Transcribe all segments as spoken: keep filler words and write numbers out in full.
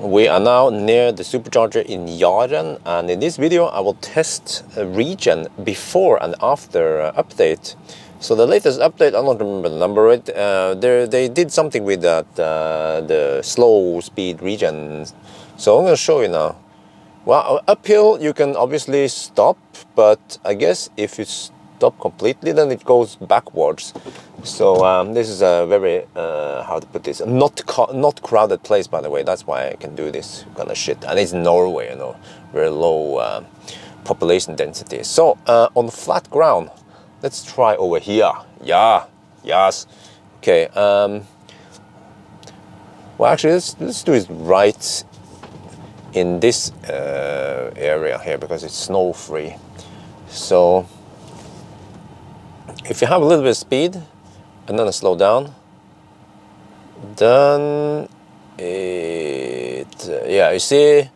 We are now near the supercharger in Yaren, and in this video I will test a region before and after uh, update. So the latest update, I don't remember the number of it, uh, they did something with that, uh, the slow speed region. So I'm going to show you now. Well, uphill you can obviously stop, but I guess if you stop completely then it goes backwards. So um, this is a very, uh, how to put this, not not crowded place, by the way. That's why I can do this kind of shit. And it's Norway, you know, very low uh, population density. So uh, on flat ground, let's try over here. Yeah, yes. Okay. Um, well, actually, let's let's do it right in this uh, area here because it's snow free. So if you have a little bit of speed and then slow down, then it uh, yeah, you see,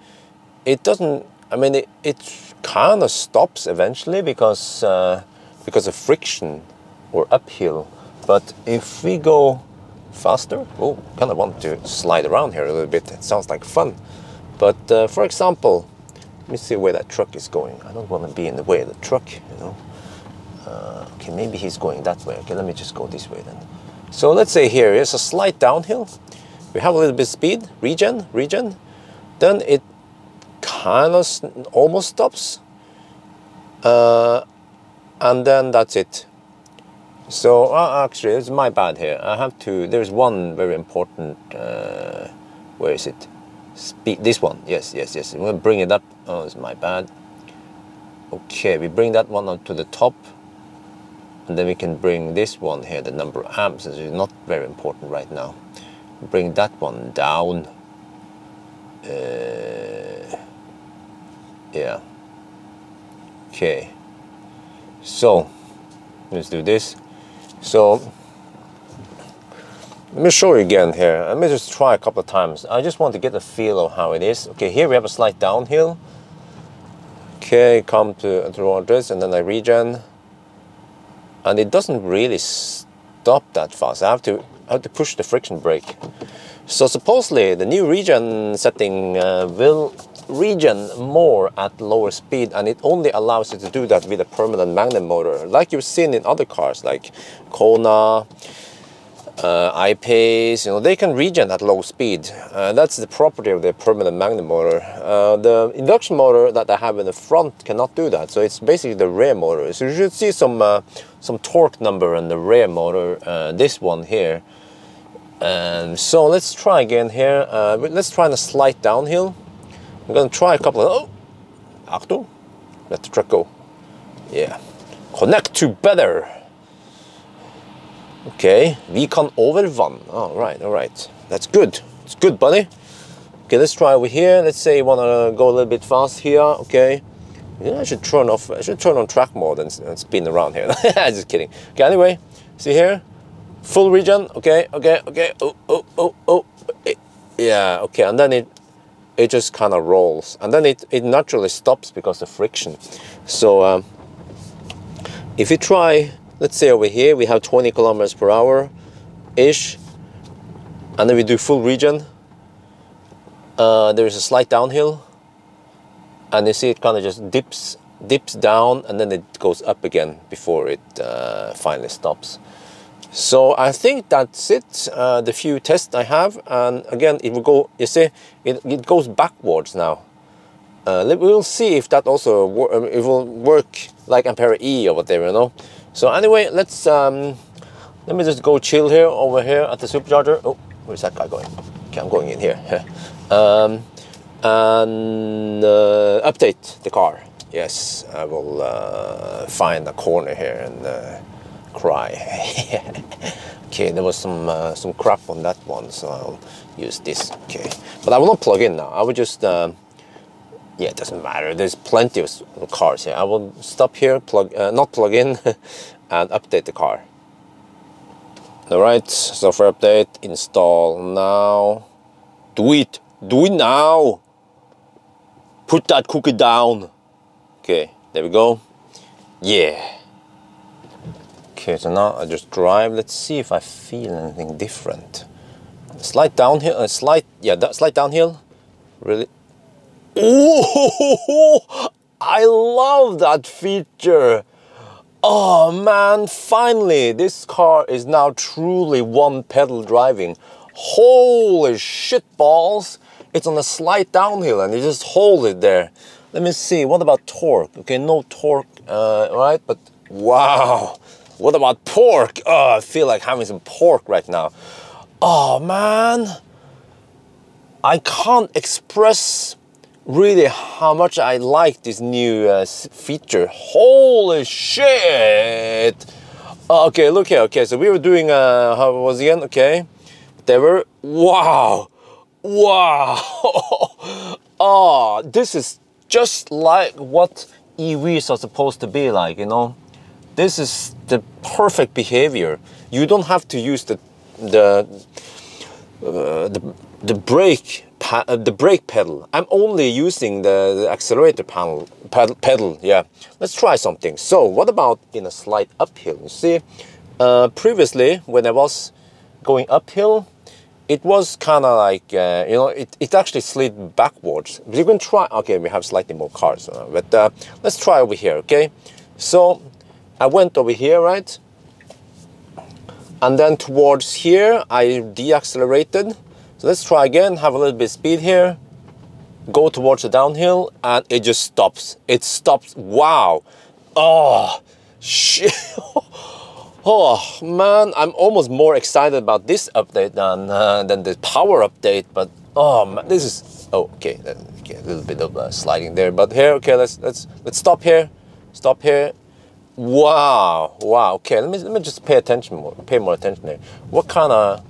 it doesn't. I mean, it, it kind of stops eventually because uh, because of friction or uphill. But if we go faster, oh, kind of want to slide around here a little bit. It sounds like fun. But uh, for example, let me see where that truck is going. I don't want to be in the way of the truck, you know. Uh, okay, maybe he's going that way. Okay, let me just go this way then. So let's say here is a slight downhill. We have a little bit of speed, regen, regen. Then it kind of almost stops. Uh, and then that's it. So uh, actually, it's my bad here. I have to, there's one very important, uh, where is it? Speed, this one, yes, yes, yes. We'll bring it up. Oh, it's my bad. Okay, we bring that one up to the top, and then we can bring this one here, the number of amps, which is not very important right now. Bring that one down. Uh, yeah. Okay. So let's do this. So let me show you again here. Let me just try a couple of times. I just want to get a feel of how it is. Okay, here we have a slight downhill. Okay, come to towards this, and then I regen. And it doesn't really stop that fast. I have to I have to push the friction brake. So supposedly the new regen setting uh, will regen more at lower speed, and it only allows you to do that with a permanent magnet motor, like you've seen in other cars like Kona. Uh, I-PACE, you know, they can regen at low speed. Uh, that's the property of the permanent magnet motor. Uh, the induction motor that I have in the front cannot do that, so it's basically the rear motor. So you should see some uh, some torque number in the rear motor, uh, this one here. Um, so let's try again here. Uh, let's try a slight downhill. I'm gonna try a couple of, oh, Achtung, let the truck go. Yeah, connect to better. Okay, we can overrun. All right, all right. That's good. It's good, buddy. Okay, let's try over here. Let's say you want to go a little bit fast here. Okay. Yeah, I should turn off. I should turn on track mode and, and spin around here. Just kidding. Okay, anyway, see here, full region. Okay, okay, okay. Oh, oh, oh, oh. It, yeah. Okay, and then it it just kind of rolls, and then it it naturally stops because of friction. So um, if you try. Let's say over here we have twenty kilometers per hour ish, and then we do full region. Uh, there is a slight downhill, and you see it kind of just dips dips down, and then it goes up again before it uh, finally stops. So I think that's it, uh, the few tests I have. And again, it will go, you see, it, it goes backwards now. Uh, we will see if that also wor it will work like Ampera E or whatever, you know. So anyway, let's um, let me just go chill here over here at the supercharger. Oh, where's that guy going? Okay, I'm going in here. um, and uh, update the car. Yes, I will uh, find a corner here and uh, cry. Okay, there was some uh, some crap on that one, so I'll use this. Okay, but I will not plug in now. I will just. Uh, Yeah, it doesn't matter. There's plenty of cars here. I will stop here, plug, uh, not plug in, and update the car. All right, software update, install now. Do it, do it now. Put that cookie down. Okay, there we go. Yeah. Okay, so now I just drive. Let's see if I feel anything different. Slight downhill, uh, slight, yeah, that slight downhill. Really? Oh, I love that feature. Oh man, finally, this car is now truly one pedal driving. Holy shit balls. It's on a slight downhill and you just hold it there. Let me see, what about torque? Okay, no torque, uh, right? But wow, what about pork? Oh, I feel like having some pork right now. Oh man, I can't express really how much I like this new uh, feature. Holy shit. Uh, okay, look here. Okay, so we were doing, uh, how was it again? Okay, they were, wow, wow. Oh, this is just like what E Vs are supposed to be like, you know? This is the perfect behavior. You don't have to use the the uh, the, the brake pa uh, the brake pedal. I'm only using the, the accelerator panel pedal, pedal. Yeah, let's try something. So, what about in a slight uphill? You see, uh, previously when I was going uphill, it was kind of like uh, you know, it it actually slid backwards. But you can try. Okay, we have slightly more cars, uh, but uh, let's try over here. Okay, so. I went over here, right? And then towards here, I deaccelerated. So let's try again, have a little bit of speed here. Go towards the downhill and it just stops. It stops, wow. Oh, shit. Oh man, I'm almost more excited about this update than, uh, than the power update, but oh man, this is, oh, okay. Okay, a little bit of uh, sliding there, but here, okay, let's, let's, let's stop here, stop here. Wow, wow, okay, let me, let me just pay attention more, pay more attention there. What kind of,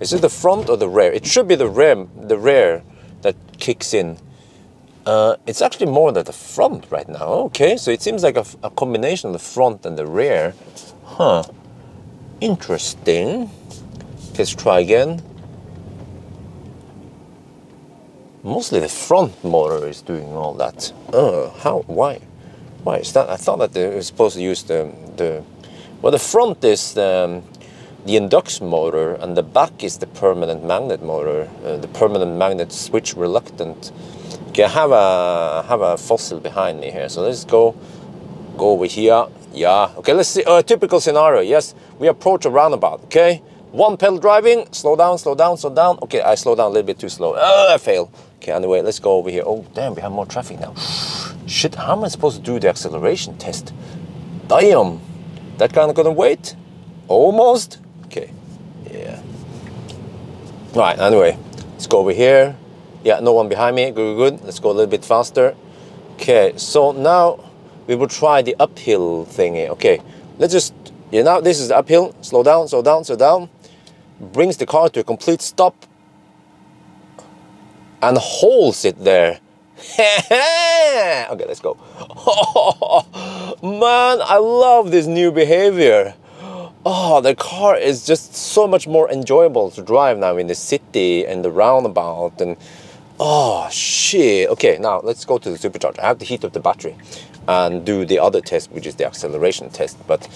is it the front or the rear? It should be the rear, the rear that kicks in. Uh, it's actually more than the front right now, okay, so it seems like a, a combination of the front and the rear. Huh, interesting. Let's try again. Mostly the front motor is doing all that. Uh, how, why? Why is that? I thought that they were supposed to use the, the well, the front is the, the induction motor and the back is the permanent magnet motor, uh, the permanent magnet switch reluctant. Okay, I have a, have a fossil behind me here, so let's go, go over here, yeah. Okay, let's see, uh, typical scenario, yes, we approach a roundabout, okay? One pedal driving, slow down, slow down, slow down. Okay, I slow down a little bit too slow, uh, I fail. Okay, anyway, let's go over here. Oh, damn, we have more traffic now. Shit, how am I supposed to do the acceleration test? Damn, that kind of gonna wait? Almost? Okay, yeah. All right, anyway, let's go over here. Yeah, no one behind me, good, good, good. Let's go a little bit faster. Okay, so now we will try the uphill thingy. Okay, let's just, you know, this is the uphill. Slow down, slow down, slow down. Brings the car to a complete stop. And holds it there. Okay, let's go. Oh, man, I love this new behavior. Oh, the car is just so much more enjoyable to drive now in the city and the roundabout and oh shit. Okay, now let's go to the supercharger. I have to heat up the battery and do the other test, which is the acceleration test. But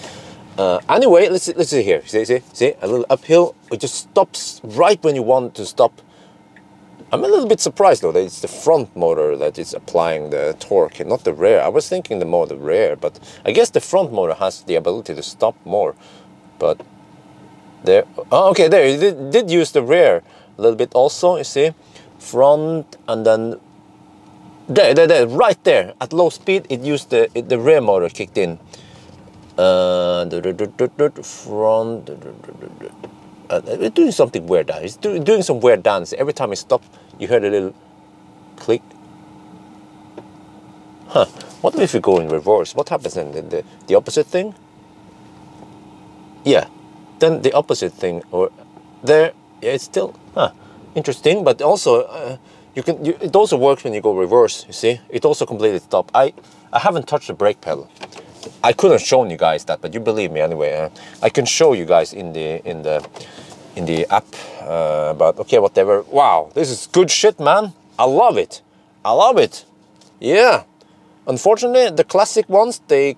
uh, anyway, let's see, let's see here. See, see, see, a little uphill. It just stops right when you want to stop. I'm a little bit surprised though that it's the front motor that is applying the torque and not the rear. I was thinking the more the rear, but I guess the front motor has the ability to stop more. But there, oh, okay, there, it did, did use the rear a little bit also, you see. Front and then, there, there, there, right there. At low speed, it used the, it, the rear motor kicked in. Uh, front, Uh, it's doing something weird now. It's do, doing some weird dance. Every time it stops, you heard a little click. Huh. What if you go in reverse? What happens then? The, the, the opposite thing? Yeah. Then the opposite thing. Or there. Yeah, it's still huh. Interesting. But also, uh, you can. You, it also works when you go reverse, you see. It also completely stops. I, I haven't touched the brake pedal. I could have shown you guys that, but you believe me anyway. Uh, I can show you guys in the in the in the app. Uh, but okay, whatever. Wow, this is good shit, man. I love it. I love it. Yeah. Unfortunately, the classic ones they.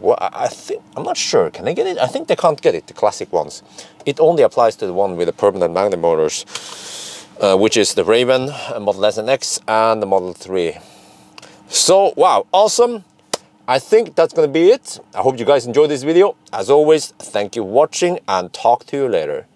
Well, I think I'm not sure. Can they get it? I think they can't get it. The classic ones. It only applies to the one with the permanent magnet motors. uh, which is the Raven, Model S and X, and the Model three. So wow, awesome. I think that's gonna be it. I hope you guys enjoyed this video. As always, thank you for watching and talk to you later.